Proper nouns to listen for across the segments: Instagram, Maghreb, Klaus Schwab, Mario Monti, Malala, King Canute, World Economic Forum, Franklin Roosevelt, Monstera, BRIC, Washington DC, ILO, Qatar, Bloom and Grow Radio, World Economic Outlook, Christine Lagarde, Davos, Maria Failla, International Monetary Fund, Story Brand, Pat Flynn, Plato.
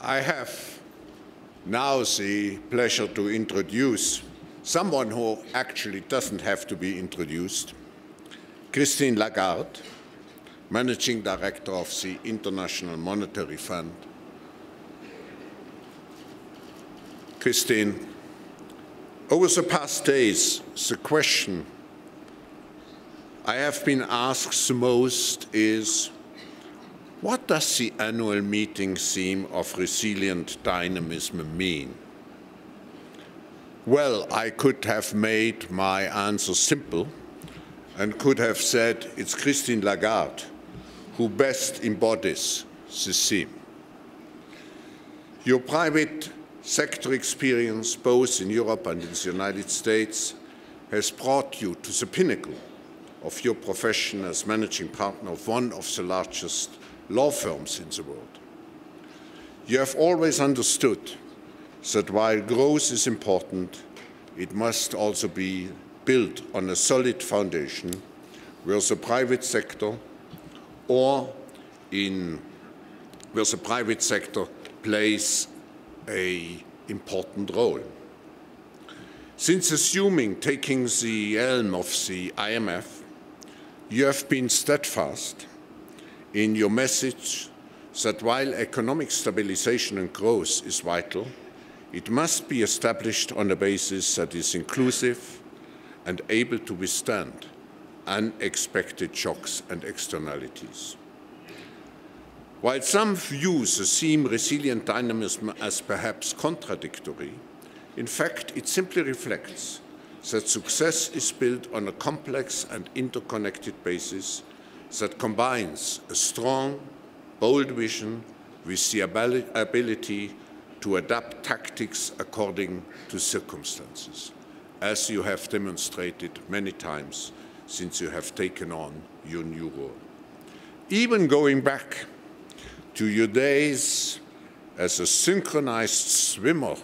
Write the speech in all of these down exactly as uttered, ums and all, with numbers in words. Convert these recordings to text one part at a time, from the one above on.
I have now the pleasure to introduce someone who actually doesn't have to be introduced, Christine Lagarde, Managing Director of the International Monetary Fund. Christine, over the past days, the question I have been asked the most is, what does the annual meeting theme of resilient dynamism mean? Well, I could have made my answer simple and could have said it's Christine Lagarde who best embodies this theme. Your private sector experience, both in Europe and in the United States, has brought you to the pinnacle of your profession as managing partner of one of the largest law firms in the world. You have always understood that while growth is important, it must also be built on a solid foundation where the private sector or in where the private sector plays an important role. Since assuming taking the helm of the I M F, you have been steadfast in your message that while economic stabilization and growth is vital, it must be established on a basis that is inclusive and able to withstand unexpected shocks and externalities. While some view the theme resilient dynamism as perhaps contradictory, in fact, it simply reflects that success is built on a complex and interconnected basis that combines a strong, bold vision with the ability to adapt tactics according to circumstances, as you have demonstrated many times since you have taken on your new role. Even going back to your days as a synchronized swimmer,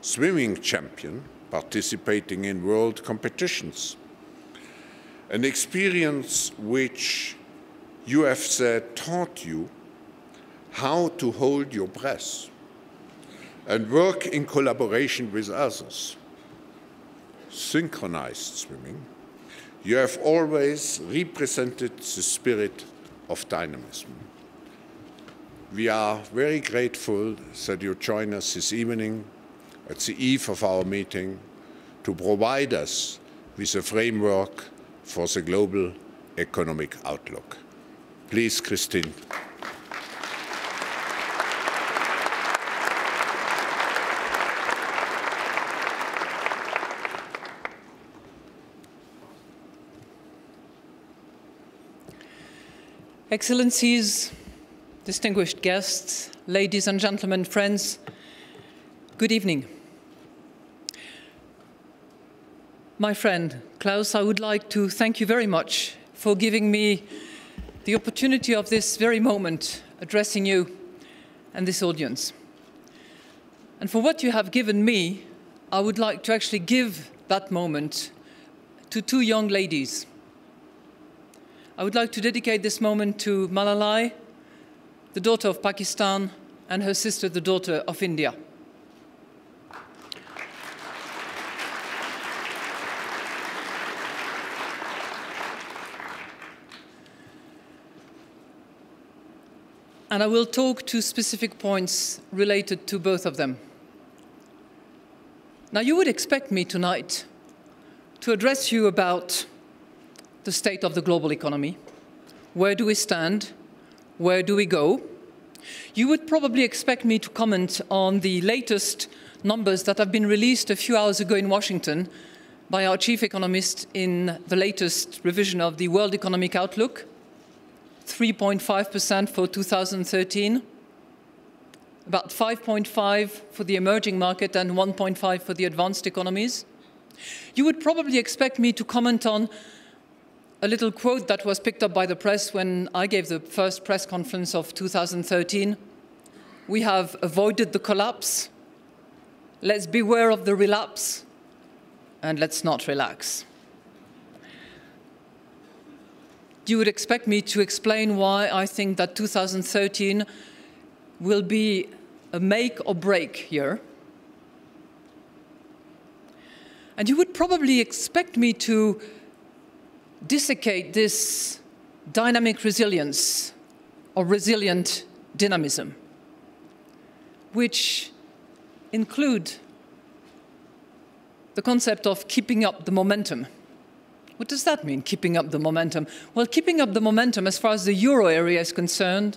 swimming champion, participating in world competitions, an experience which you have said taught you how to hold your breath and work in collaboration with others. Synchronized swimming, you have always represented the spirit of dynamism. We are very grateful that you join us this evening at the eve of our meeting to provide us with a framework for the global economic outlook. Please, Christine. Excellencies, distinguished guests, ladies and gentlemen, friends, good evening. My friend, Klaus, I would like to thank you very much for giving me the opportunity of this very moment addressing you and this audience. And for what you have given me, I would like to actually give that moment to two young ladies. I would like to dedicate this moment to Malala, the daughter of Pakistan, and her sister, the daughter of India. And I will talk to specific points related to both of them. Now, you would expect me tonight to address you about the state of the global economy. Where do we stand? Where do we go? You would probably expect me to comment on the latest numbers that have been released a few hours ago in Washington by our chief economist in the latest revision of the World Economic Outlook. three point five percent for two thousand thirteen, about five point five for the emerging market and one point five for the advanced economies. You would probably expect me to comment on a little quote that was picked up by the press when I gave the first press conference of two thousand thirteen. We have avoided the collapse. Let's beware of the relapse, and let's not relax. You would expect me to explain why I think that two thousand thirteen will be a make or break here. And you would probably expect me to dissecate this dynamic resilience or resilient dynamism, which include the concept of keeping up the momentum. What does that mean, keeping up the momentum? Well, keeping up the momentum, as far as the euro area is concerned,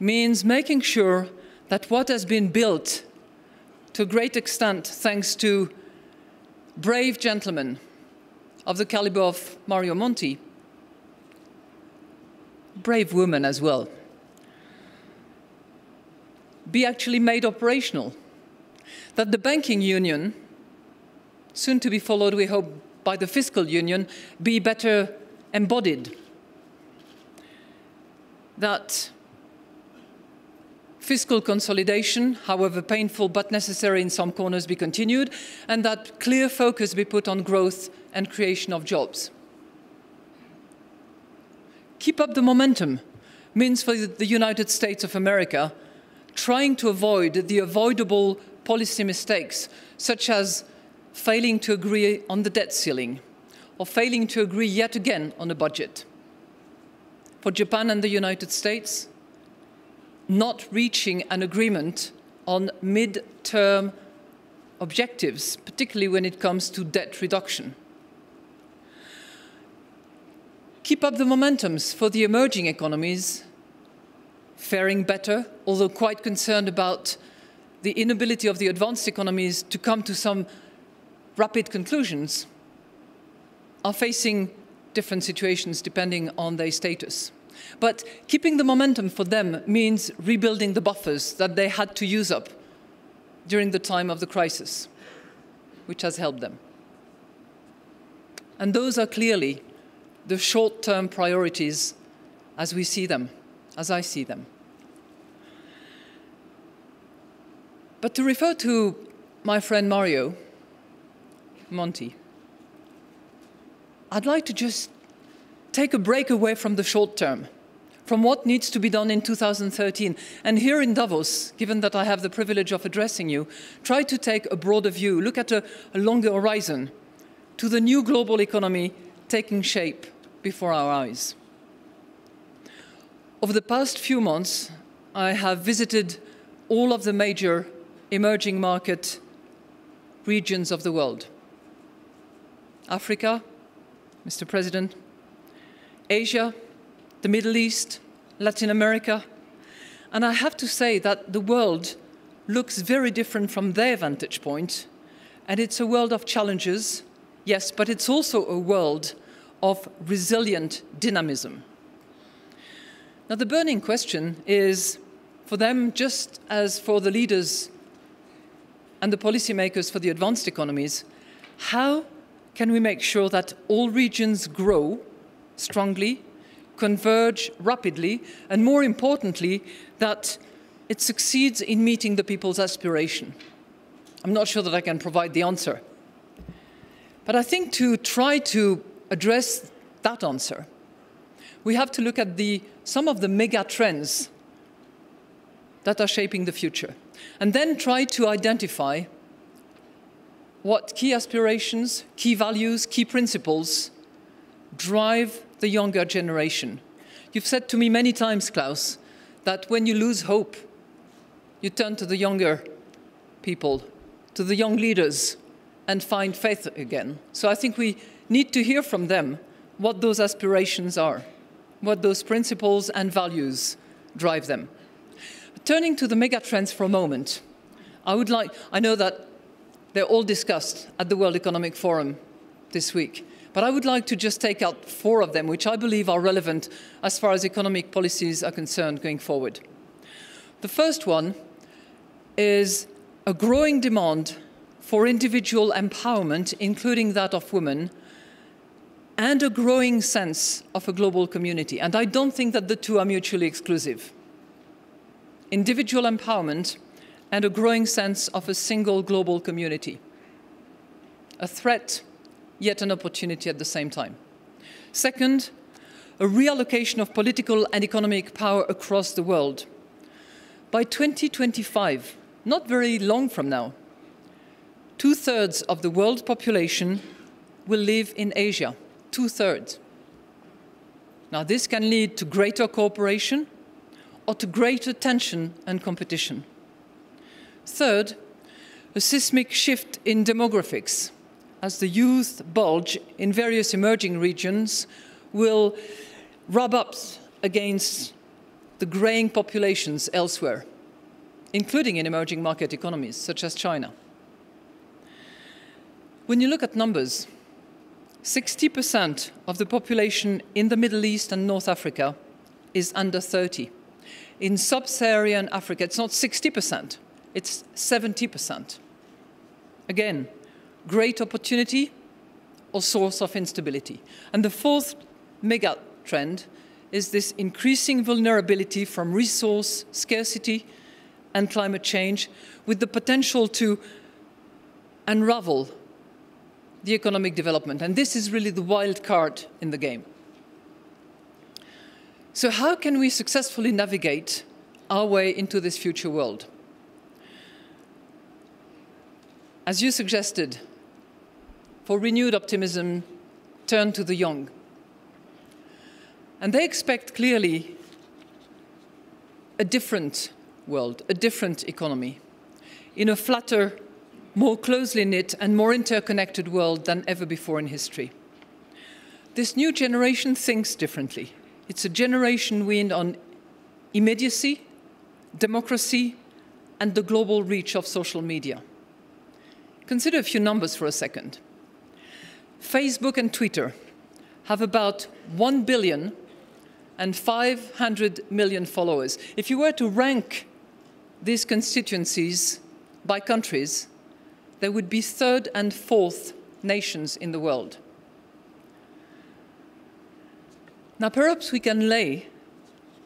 means making sure that what has been built to a great extent thanks to brave gentlemen of the caliber of Mario Monti, brave women as well, be actually made operational. That the banking union, soon to be followed, we hope, by the fiscal union, be better embodied. That fiscal consolidation, however painful but necessary in some corners, be continued, and that clear focus be put on growth and creation of jobs. Keep up the momentum means for the United States of America trying to avoid the avoidable policy mistakes, such as failing to agree on the debt ceiling, or failing to agree yet again on a budget. For Japan and the United States, not reaching an agreement on mid-term objectives, particularly when it comes to debt reduction. Keep up the momentums for the emerging economies, faring better, although quite concerned about the inability of the advanced economies to come to some rapid conclusions, are facing different situations depending on their status. But keeping the momentum for them means rebuilding the buffers that they had to use up during the time of the crisis, which has helped them. And those are clearly the short-term priorities as we see them, as I see them. But to refer to my friend Mario Monti, I'd like to just take a break away from the short term, from what needs to be done in two thousand thirteen. And here in Davos, given that I have the privilege of addressing you, try to take a broader view, look at a, a longer horizon to the new global economy taking shape before our eyes. Over the past few months, I have visited all of the major emerging market regions of the world. Africa, Mister President, Asia, the Middle East, Latin America. And I have to say that the world looks very different from their vantage point. And it's a world of challenges, yes, but it's also a world of resilient dynamism. Now, the burning question is, for them, just as for the leaders and the policymakers for the advanced economies, how can we make sure that all regions grow strongly, converge rapidly, and more importantly, that it succeeds in meeting the people's aspiration? I'm not sure that I can provide the answer. But I think to try to address that answer, we have to look at the, some of the mega trends that are shaping the future, and then try to identify what key aspirations, key values, key principles drive the younger generation. You've said to me many times, Klaus, that when you lose hope, you turn to the younger people, to the young leaders, and find faith again. So I think we need to hear from them what those aspirations are, what those principles and values drive them. Turning to the megatrends for a moment, I would like, I know that they're all discussed at the World Economic Forum this week, but I would like to just take out four of them, which I believe are relevant as far as economic policies are concerned going forward. The first one is a growing demand for individual empowerment, including that of women, and a growing sense of a global community. And I don't think that the two are mutually exclusive. Individual empowerment and a growing sense of a single global community. A threat, yet an opportunity at the same time. Second, a reallocation of political and economic power across the world. by twenty twenty-five, not very long from now, two-thirds of the world population will live in Asia, two-thirds. Now, this can lead to greater cooperation or to greater tension and competition. Third, a seismic shift in demographics, as the youth bulge in various emerging regions will rub up against the graying populations elsewhere, including in emerging market economies, such as China. When you look at numbers, sixty percent of the population in the Middle East and North Africa is under thirty. In sub-Saharan Africa, it's not sixty percent, it's seventy percent. Again, great opportunity or source of instability. And the fourth mega trend is this increasing vulnerability from resource scarcity and climate change, with the potential to unravel the economic development. And this is really the wild card in the game. So how can we successfully navigate our way into this future world? As you suggested, for renewed optimism, turn to the young. And they expect clearly a different world, a different economy, in a flatter, more closely knit and more interconnected world than ever before in history. This new generation thinks differently. It's a generation weaned on immediacy, democracy, and the global reach of social media. Consider a few numbers for a second. Facebook and Twitter have about one billion and five hundred million followers. If you were to rank these constituencies by countries, there would be third and fourth nations in the world. Now, perhaps we can lay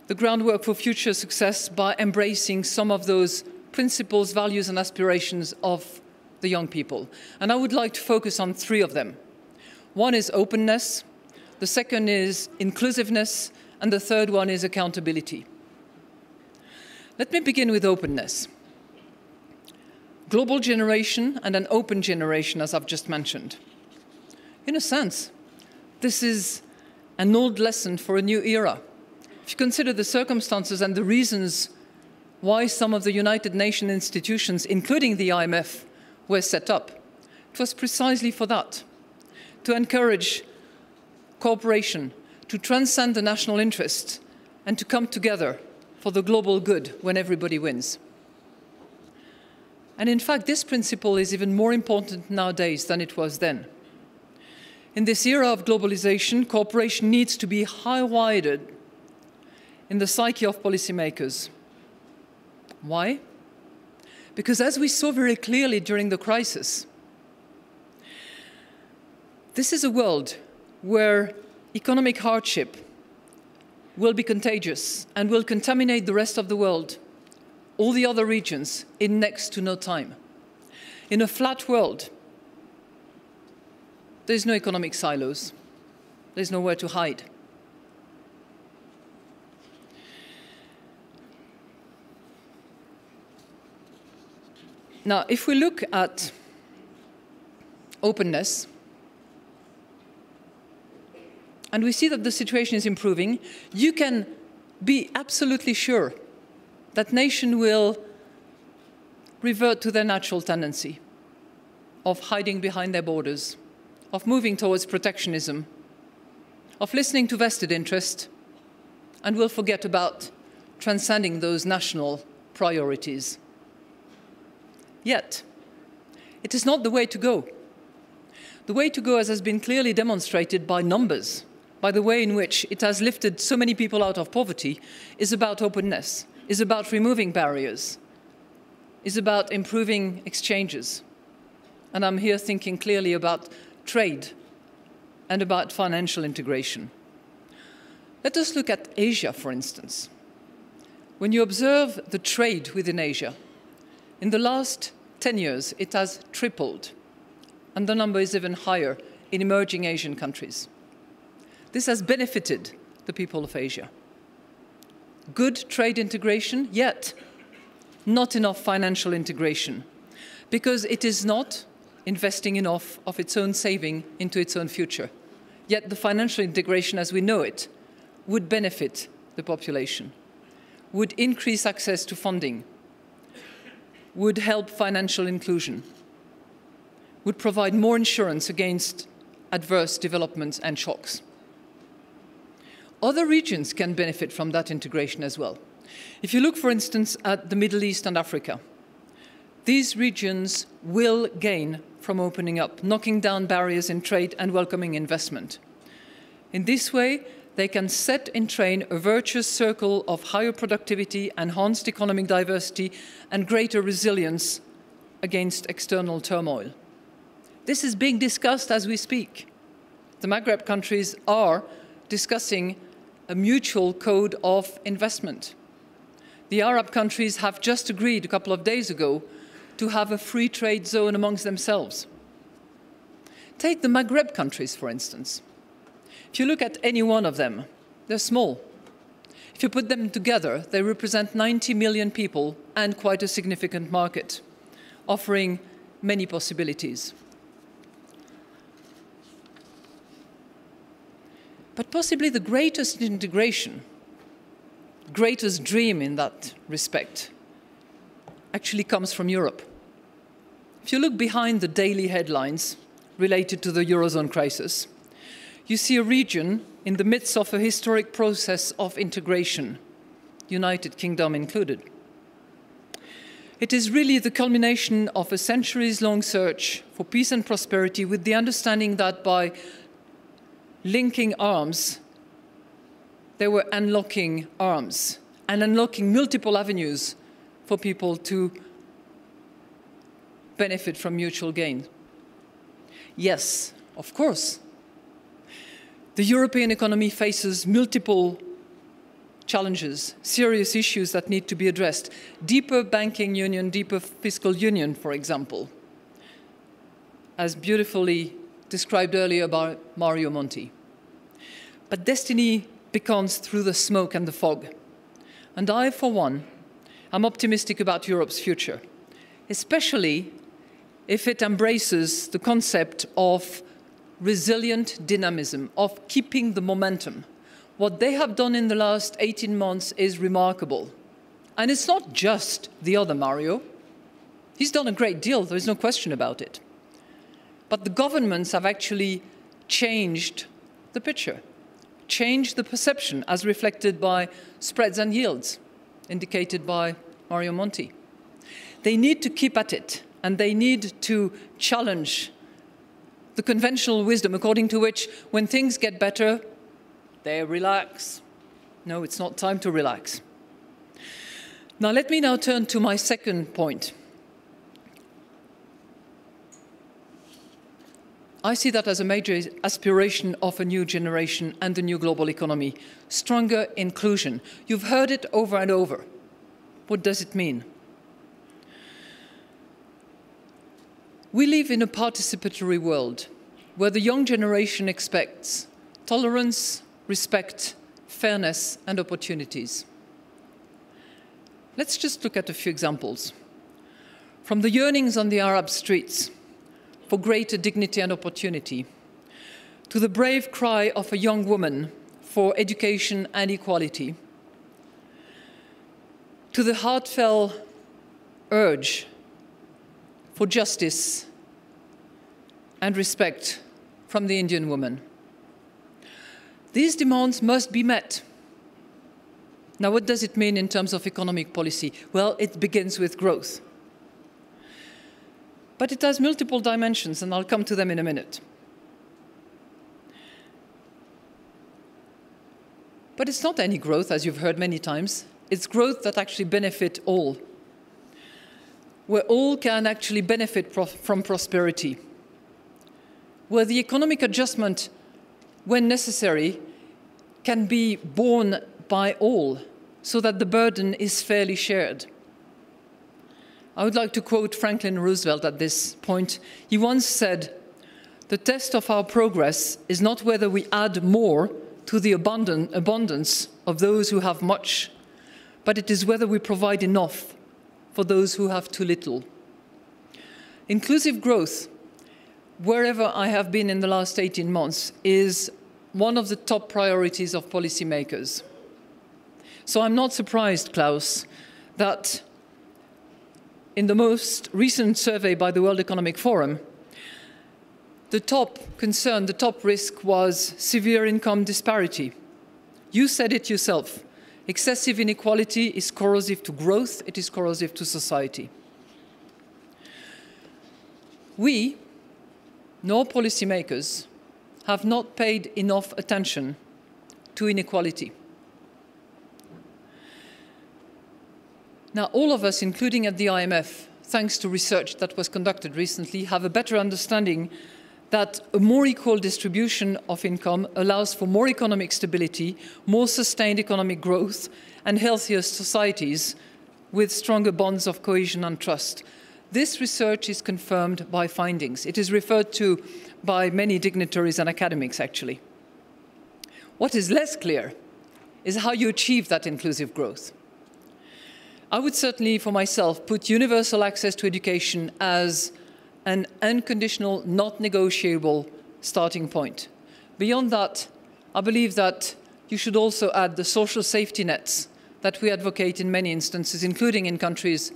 the groundwork for future success by embracing some of those principles, values, and aspirations of the young people. And I would like to focus on three of them. One is openness, the second is inclusiveness, and the third one is accountability. Let me begin with openness. Global generation and an open generation, as I've just mentioned. In a sense, this is an old lesson for a new era. If you consider the circumstances and the reasons why some of the United Nations institutions, including the I M F, were set up, it was precisely for that, to encourage cooperation, to transcend the national interest, and to come together for the global good when everybody wins. And in fact, this principle is even more important nowadays than it was then. In this era of globalization, cooperation needs to be high-wired in the psyche of policymakers. Why? Because as we saw very clearly during the crisis, this is a world where economic hardship will be contagious and will contaminate the rest of the world, all the other regions, in next to no time. In a flat world, there's no economic silos. There's nowhere to hide. Now, if we look at openness, and we see that the situation is improving, you can be absolutely sure that nation will revert to their natural tendency of hiding behind their borders, of moving towards protectionism, of listening to vested interest, and will forget about transcending those national priorities. Yet, it is not the way to go. The way to go, as has been clearly demonstrated by numbers, by the way in which it has lifted so many people out of poverty, is about openness, is about removing barriers, is about improving exchanges. And I'm here thinking clearly about trade and about financial integration. Let us look at Asia, for instance. When you observe the trade within Asia, in the last ten years, it has tripled, and the number is even higher in emerging Asian countries. This has benefited the people of Asia. Good trade integration, yet not enough financial integration, because it is not investing enough of its own saving into its own future. Yet the financial integration as we know it would benefit the population, would increase access to funding, would help financial inclusion, would provide more insurance against adverse developments and shocks. Other regions can benefit from that integration as well. If you look, for instance, at the Middle East and Africa, these regions will gain from opening up, knocking down barriers in trade and welcoming investment. In this way, they can set in train a virtuous circle of higher productivity, enhanced economic diversity, and greater resilience against external turmoil. This is being discussed as we speak. The Maghreb countries are discussing a mutual code of investment. The Arab countries have just agreed a couple of days ago to have a free trade zone amongst themselves. Take the Maghreb countries, for instance. If you look at any one of them, they're small. If you put them together, they represent ninety million people and quite a significant market, offering many possibilities. But possibly the greatest integration, greatest dream in that respect, actually comes from Europe. If you look behind the daily headlines related to the Eurozone crisis, you see a region in the midst of a historic process of integration, United Kingdom included. It is really the culmination of a centuries-long search for peace and prosperity, with the understanding that by linking arms, they were unlocking arms and unlocking multiple avenues for people to benefit from mutual gain. Yes, of course. The European economy faces multiple challenges, serious issues that need to be addressed. Deeper banking union, deeper fiscal union, for example, as beautifully described earlier by Mario Monti. But destiny beckons through the smoke and the fog. And I, for one, I'm optimistic about Europe's future, especially if it embraces the concept of resilient dynamism, of keeping the momentum. What they have done in the last eighteen months is remarkable. And it's not just the other Mario. He's done a great deal, there is no question about it. But the governments have actually changed the picture, changed the perception as reflected by spreads and yields, indicated by Mario Monti. They need to keep at it, and they need to challenge the conventional wisdom according to which when things get better, they relax. No, it's not time to relax. Now, let me now turn to my second point. I see that as a major aspiration of a new generation and a new global economy. Stronger inclusion. You've heard it over and over. What does it mean? We live in a participatory world where the young generation expects tolerance, respect, fairness, and opportunities. Let's just look at a few examples. From the yearnings on the Arab streets for greater dignity and opportunity, to the brave cry of a young woman for education and equality, to the heartfelt urge for justice and respect from the Indian woman. These demands must be met. Now, what does it mean in terms of economic policy? Well, it begins with growth. But it has multiple dimensions, and I'll come to them in a minute. But it's not any growth, as you've heard many times. It's growth that actually benefits all, where all can actually benefit pro- from prosperity, where the economic adjustment, when necessary, can be borne by all, so that the burden is fairly shared. I would like to quote Franklin Roosevelt at this point. He once said, "The test of our progress is not whether we add more to the abundant abundance of those who have much, but it is whether we provide enough for those who have too little. Inclusive growth, wherever I have been in the last eighteen months, is one of the top priorities of policymakers. So I'm not surprised, Klaus, that in the most recent survey by the World Economic Forum, the top concern, the top risk was severe income disparity. You said it yourself. Excessive inequality is corrosive to growth, it is corrosive to society. We, nor policymakers, have not paid enough attention to inequality. Now, all of us, including at the I M F, thanks to research that was conducted recently, have a better understanding that a more equal distribution of income allows for more economic stability, more sustained economic growth, and healthier societies with stronger bonds of cohesion and trust. This research is confirmed by findings. It is referred to by many dignitaries and academics, actually. What is less clear is how you achieve that inclusive growth. I would certainly, for myself, put universal access to education as an unconditional, not negotiable starting point. Beyond that, I believe that you should also add the social safety nets that we advocate in many instances, including in countries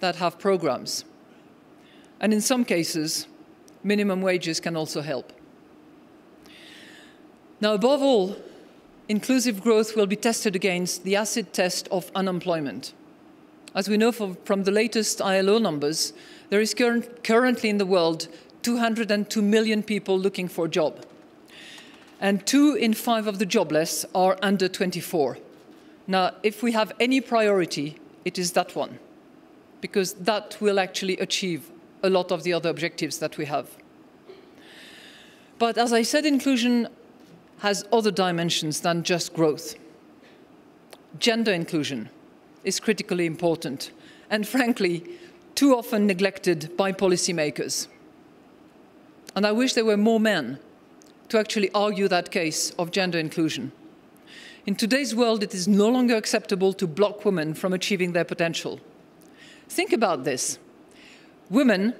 that have programs. And in some cases, minimum wages can also help. Now, above all, inclusive growth will be tested against the acid test of unemployment. As we know from the latest I L O numbers, there is current, currently in the world two hundred two million people looking for a job. And two in five of the jobless are under twenty-four. Now, if we have any priority, it is that one, because that will actually achieve a lot of the other objectives that we have. But as I said, inclusion has other dimensions than just growth. Gender inclusion is critically important, and frankly, too often neglected by policymakers. And I wish there were more men to actually argue that case of gender inclusion. In today's world, it is no longer acceptable to block women from achieving their potential. Think about this. Women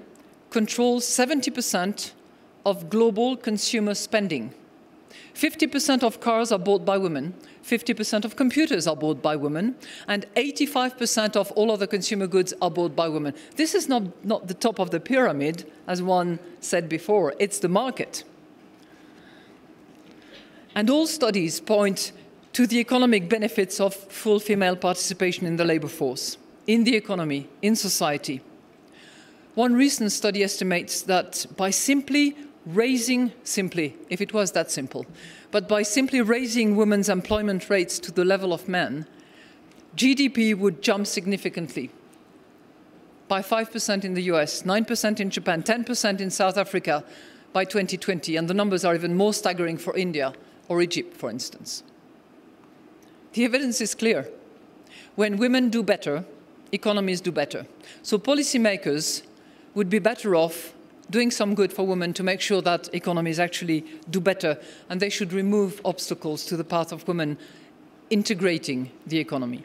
control seventy percent of global consumer spending. fifty percent of cars are bought by women, fifty percent of computers are bought by women, and eighty-five percent of all other consumer goods are bought by women. This is not, not the top of the pyramid, as one said before. It's the market. And all studies point to the economic benefits of full female participation in the labor force, in the economy, in society. One recent study estimates that by simply raising simply, if it was that simple, but by simply raising women's employment rates to the level of men, G D P would jump significantly by five percent in the U S, nine percent in Japan, ten percent in South Africa by twenty twenty, and the numbers are even more staggering for India or Egypt, for instance. The evidence is clear. When women do better, economies do better. So policymakers would be better off doing some good for women to make sure that economies actually do better, and they should remove obstacles to the path of women integrating the economy.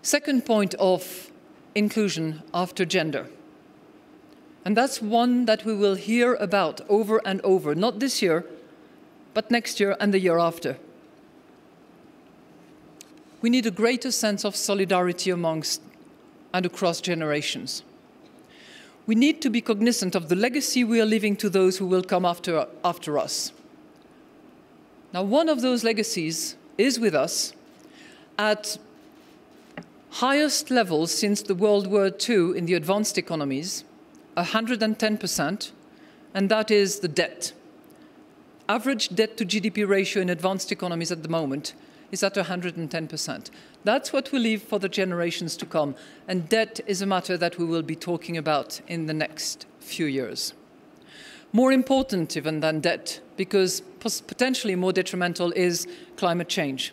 Second point of inclusion after gender. And that's one that we will hear about over and over, not this year, but next year and the year after. We need a greater sense of solidarity amongst and across generations. We need to be cognizant of the legacy we are leaving to those who will come after, after us. Now, one of those legacies is with us at highest levels since the World War Two in the advanced economies, one hundred ten percent, and that is the debt. Average debt to G D P ratio in advanced economies at the moment is at one hundred ten percent. That's what we leave for the generations to come. And debt is a matter that we will be talking about in the next few years. More important even than debt, because potentially more detrimental, is climate change,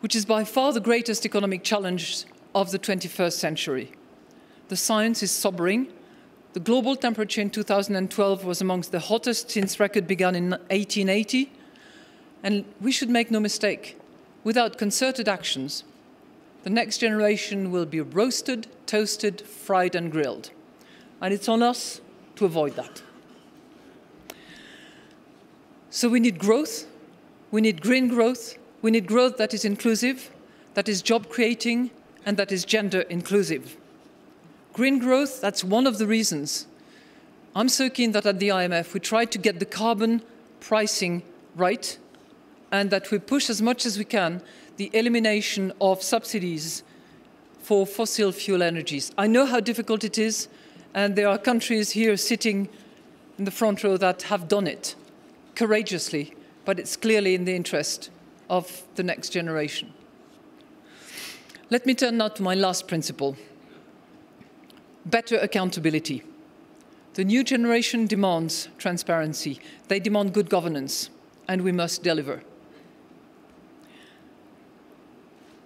which is by far the greatest economic challenge of the twenty-first century. The science is sobering. The global temperature in two thousand twelve was amongst the hottest since record began in eighteen eighty. And we should make no mistake. Without concerted actions, The next generation will be roasted, toasted, fried and grilled. And it's on us to avoid that. So we need growth, we need green growth, we need growth that is inclusive, that is job creating, and that is gender inclusive. Green growth, that's one of the reasons I'm so keen that at the I M F we try to get the carbon pricing right, and that we push as much as we can the elimination of subsidies for fossil fuel energies. I know how difficult it is, and there are countries here sitting in the front row that have done it courageously, but it's clearly in the interest of the next generation. Let me turn now to my last principle, better accountability. The new generation demands transparency. They demand good governance, and we must deliver.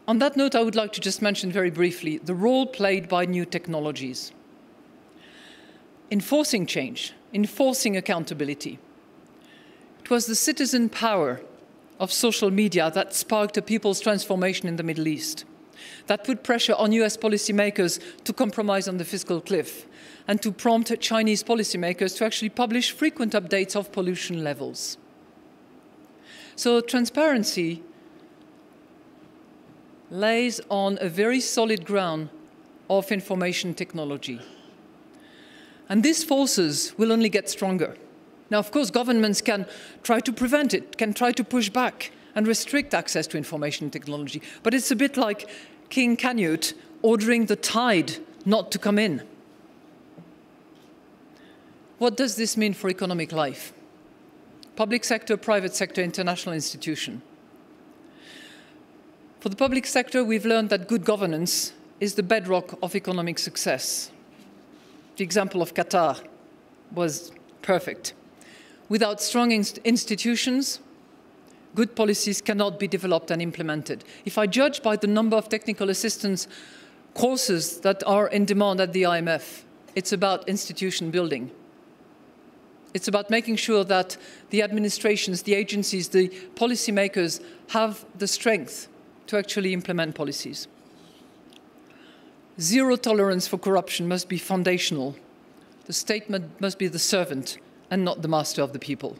On that note, I would like to just mention very briefly the role played by new technologies. Enforcing change, enforcing accountability. It was the citizen power of social media that sparked a people's transformation in the Middle East, that put pressure on U S policymakers to compromise on the fiscal cliff, and to prompt Chinese policymakers to actually publish frequent updates of pollution levels. So transparency lays on a very solid ground of information technology. And these forces will only get stronger. Now, of course, governments can try to prevent it, can try to push back and restrict access to information technology. But it's a bit like King Canute ordering the tide not to come in. What does this mean for economic life? Public sector, private sector, international institution. For the public sector, we've learned that good governance is the bedrock of economic success. The example of Qatar was perfect. Without strong institutions, good policies cannot be developed and implemented. If I judge by the number of technical assistance courses that are in demand at the I M F, it's about institution building. It's about making sure that the administrations, the agencies, the policymakers have the strength to actually implement policies. Zero tolerance for corruption must be foundational. The state must be the servant and not the master of the people.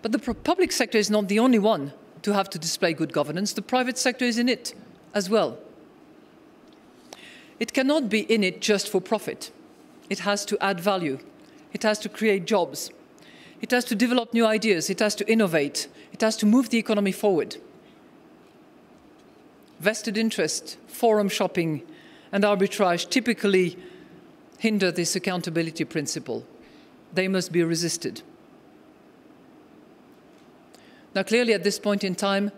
But the public sector is not the only one to have to display good governance. The private sector is in it as well. It cannot be in it just for profit. It has to add value. It has to create jobs. It has to develop new ideas. It has to innovate. It has to move the economy forward. Vested interest, forum shopping, and arbitrage typically hinder this accountability principle. They must be resisted. Now, clearly, at this point in time,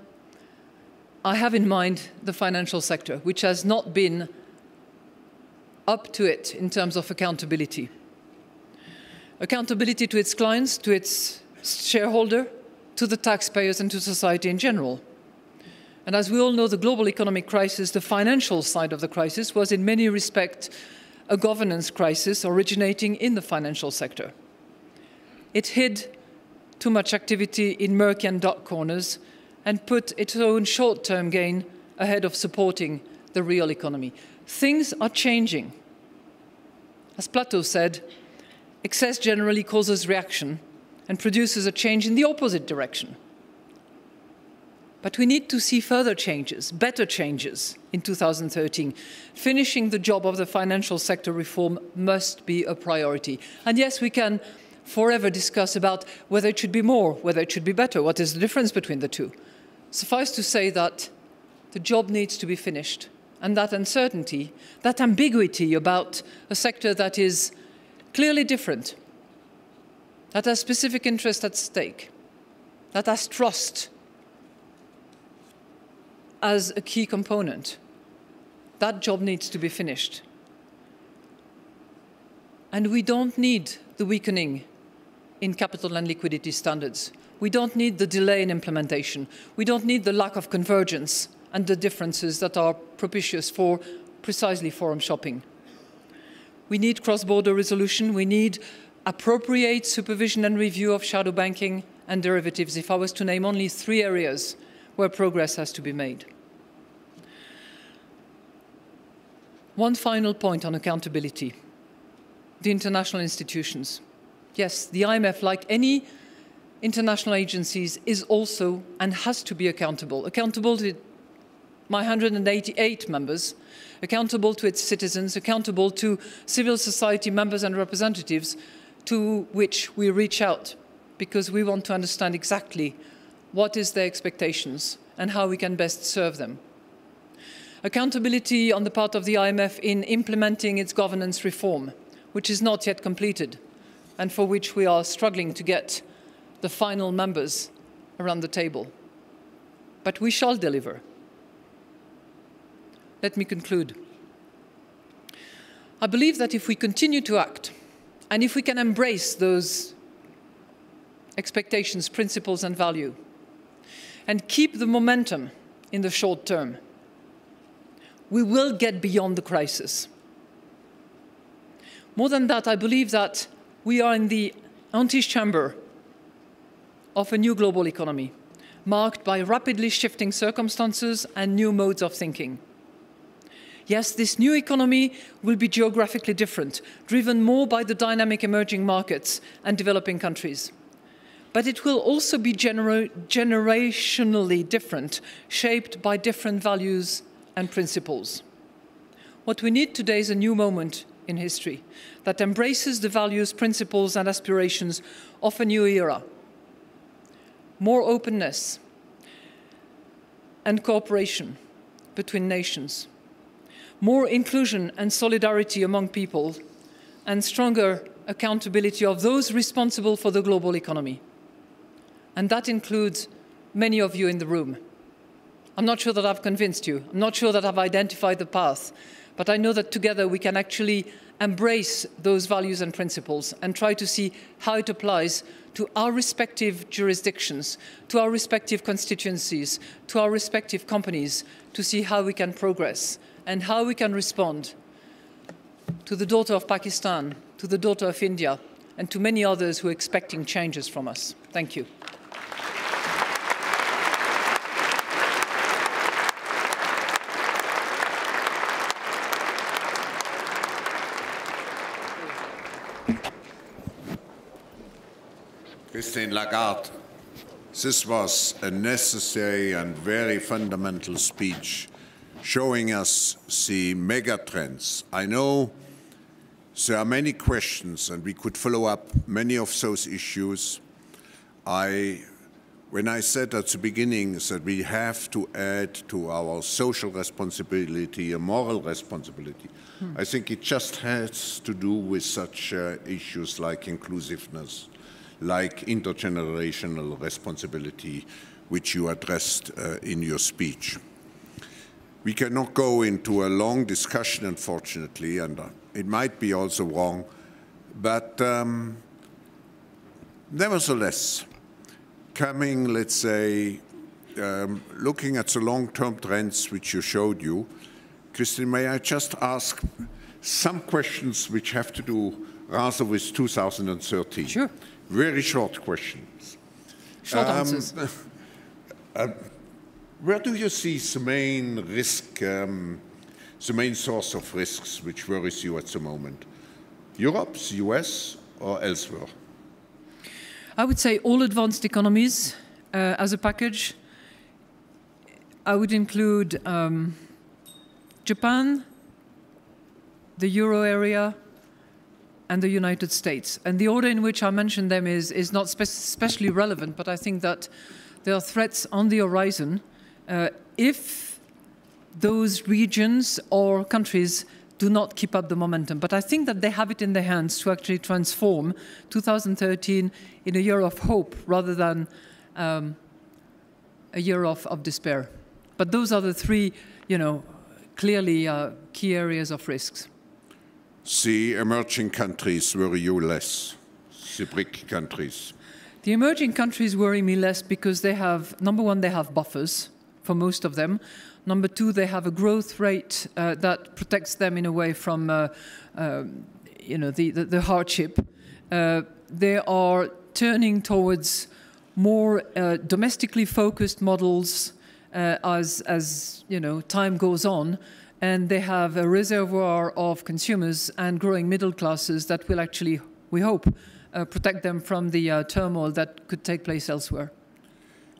I have in mind the financial sector, which has not been up to it in terms of accountability. Accountability to its clients, to its shareholder, to the taxpayers, and to society in general. And as we all know, the global economic crisis, the financial side of the crisis, was in many respects a governance crisis originating in the financial sector. It hid too much activity in murky and dark corners and put its own short-term gain ahead of supporting the real economy. Things are changing. As Plato said, excess generally causes reaction and produces a change in the opposite direction. But we need to see further changes, better changes in two thousand thirteen. Finishing the job of the financial sector reform must be a priority. And yes, we can forever discuss about whether it should be more, whether it should be better, what is the difference between the two. Suffice to say that the job needs to be finished. And that uncertainty, that ambiguity about a sector that is clearly different, that has specific interests at stake, that has trust as a key component. That job needs to be finished. And we don't need the weakening in capital and liquidity standards. We don't need the delay in implementation. We don't need the lack of convergence and the differences that are propitious for precisely forum shopping. We need cross-border resolution. We need appropriate supervision and review of shadow banking and derivatives, if I was to name only three areas where progress has to be made. One final point on accountability. The international institutions. Yes, the I M F, like any international agencies, is also and has to be accountable. Accountable to my one hundred eighty-eight members, accountable to its citizens, accountable to civil society members and representatives to which we reach out because we want to understand exactly what is their expectations and how we can best serve them. Accountability on the part of the I M F in implementing its governance reform, which is not yet completed and for which we are struggling to get the final members around the table. But we shall deliver. Let me conclude. I believe that if we continue to act, and if we can embrace those expectations, principles, and value, and keep the momentum in the short term, we will get beyond the crisis. More than that, I believe that we are in the antechamber of a new global economy, marked by rapidly shifting circumstances and new modes of thinking. Yes, this new economy will be geographically different, driven more by the dynamic emerging markets and developing countries. But it will also be genera- generationally different, shaped by different values and principles. What we need today is a new moment in history that embraces the values, principles, and aspirations of a new era. More openness and cooperation between nations, more inclusion and solidarity among people, and stronger accountability of those responsible for the global economy. And that includes many of you in the room. I'm not sure that I've convinced you. I'm not sure that I've identified the path. But I know that together we can actually embrace those values and principles and try to see how it applies to our respective jurisdictions, to our respective constituencies, to our respective companies, to see how we can progress and how we can respond to the daughter of Pakistan, to the daughter of India, and to many others who are expecting changes from us. Thank you. Christine Lagarde, this was a necessary and very fundamental speech showing us the mega trends. I know there are many questions and we could follow up many of those issues. I, when I said at the beginning that we have to add to our social responsibility a moral responsibility, hmm. I think it just has to do with such uh, issues like inclusiveness, like intergenerational responsibility, which you addressed uh, in your speech. We cannot go into a long discussion, unfortunately, and uh, it might be also wrong, but um, nevertheless, coming, let's say, um, looking at the long-term trends which you showed you, Christine, may I just ask some questions which have to do rather with two thousand thirteen? Sure. Very short questions. Short um, answers. uh, where do you see the main risk, um, the main source of risks which worries you at the moment? Europe, the U S, or elsewhere? I would say all advanced economies uh, as a package. I would include um, Japan, the Euro area, and the United States. And the order in which I mentioned them is, is not spe especially relevant, but I think that there are threats on the horizon uh, if those regions or countries do not keep up the momentum. But I think that they have it in their hands to actually transform two thousand thirteen in a year of hope rather than um, a year of, of despair. But those are the three, you know, clearly uh, key areas of risks. The emerging countries worry you less, the BRIC countries? The emerging countries worry me less because they have, number one, they have buffers for most of them. Number two, they have a growth rate uh, that protects them in a way from uh, uh, you know, the, the, the hardship. Uh, they are turning towards more uh, domestically focused models uh, as, as you know, time goes on. and they have a reservoir of consumers and growing middle classes that will actually, we hope, uh, protect them from the uh, turmoil that could take place elsewhere.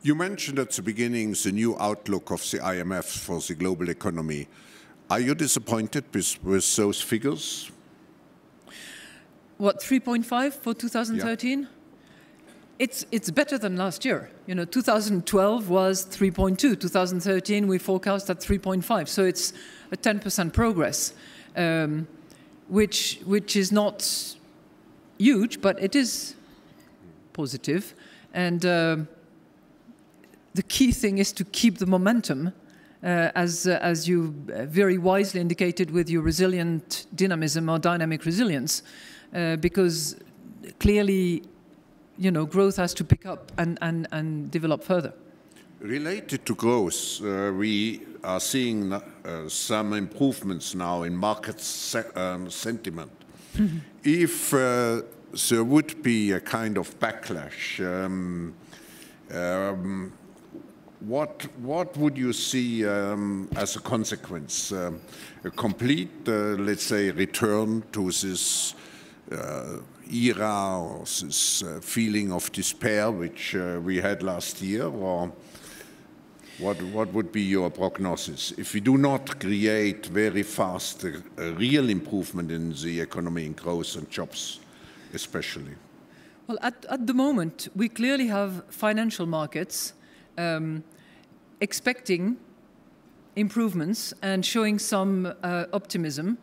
You mentioned at the beginning the new outlook of the I M F for the global economy. Are you disappointed with, with those figures? What, three point five for two thousand thirteen? Yeah. It's, it's better than last year. You know, two thousand twelve was three point two. two thousand thirteen, we forecast at three point five. So it's a ten percent progress, um, which, which is not huge, but it is positive. And uh, the key thing is to keep the momentum, uh, as, uh, as you very wisely indicated with your resilient dynamism or dynamic resilience, uh, because clearly, you know, growth has to pick up and, and, and develop further. Related to growth, uh, we are seeing uh, some improvements now in market se um, sentiment. Mm-hmm. If uh, there would be a kind of backlash, um, um, what, what would you see um, as a consequence? Um, a complete, uh, let's say, return to this Uh, era, or this uh, feeling of despair which uh, we had last year, or what, what would be your prognosis? If we do not create very fast a, a real improvement in the economy, in growth and jobs especially? Well, at, at the moment, we clearly have financial markets um, expecting improvements and showing some uh, optimism.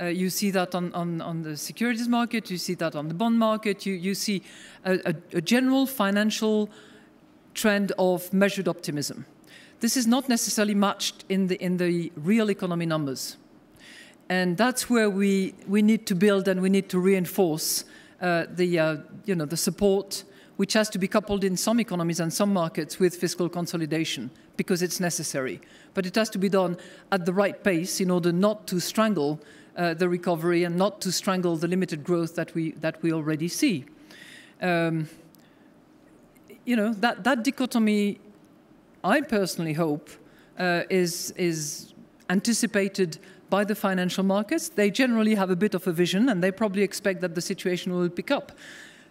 Uh, you see that on, on, on the securities market, you see that on the bond market, you, you see a, a, a general financial trend of measured optimism. This is not necessarily matched in the, in the real economy numbers. And that's where we, we need to build and we need to reinforce uh, the, uh, you know, the support, which has to be coupled in some economies and some markets with fiscal consolidation, because it's necessary. But it has to be done at the right pace in order not to strangle Uh, the recovery and not to strangle the limited growth that we that we already see. Um, you know, that that dichotomy, I personally hope, uh, is is anticipated by the financial markets. They generally have a bit of a vision, and they probably expect that the situation will pick up.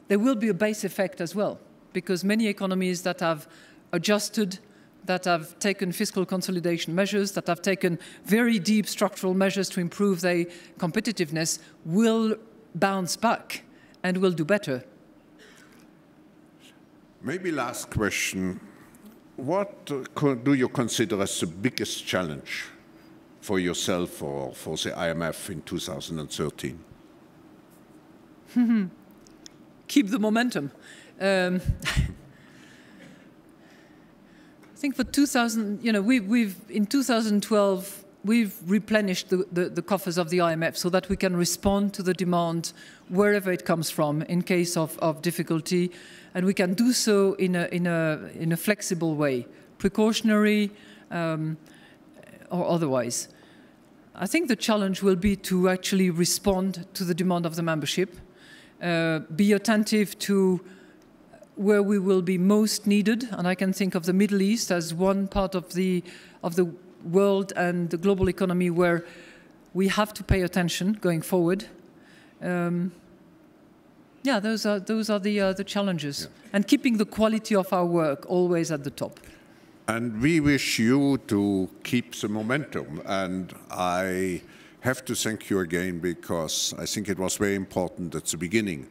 There will be a base effect as well, because many economies that have adjusted, that have taken fiscal consolidation measures, that have taken very deep structural measures to improve their competitiveness, will bounce back and will do better. Maybe last question. What do you consider as the biggest challenge for yourself or for the I M F in two thousand thirteen? Keep the momentum. Um, I think for two thousand, you know, we've, we've in two thousand twelve we've replenished the, the, the coffers of the I M F so that we can respond to the demand wherever it comes from in case of, of difficulty, and we can do so in a in a in a flexible way, precautionary um, or otherwise. I think the challenge will be to actually respond to the demand of the membership, uh, be attentive to where we will be most needed, and I can think of the Middle East as one part of the, of the world and the global economy where we have to pay attention going forward. Um, yeah, those are, those are the, uh, the challenges. Yeah. And keeping the quality of our work always at the top. And we wish you to keep the momentum. And I have to thank you again, because I think it was very important at the beginning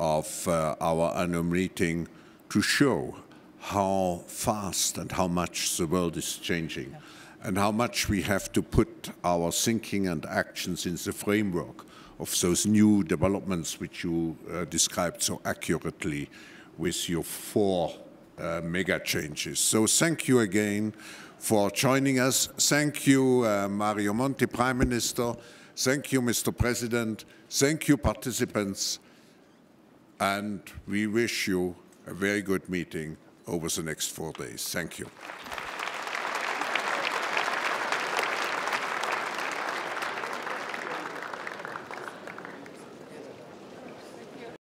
of uh, our annual meeting to show how fast and how much the world is changing, yeah, and how much we have to put our thinking and actions in the framework of those new developments which you uh, described so accurately with your four uh, mega changes. So thank you again for joining us. Thank you, uh, Mario Monti, Prime Minister. Thank you, Mister President. Thank you, participants. And we wish you a very good meeting over the next four days. Thank you.